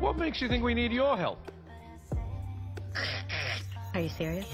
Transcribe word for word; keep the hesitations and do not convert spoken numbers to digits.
What makes you think we need your help? Are you serious?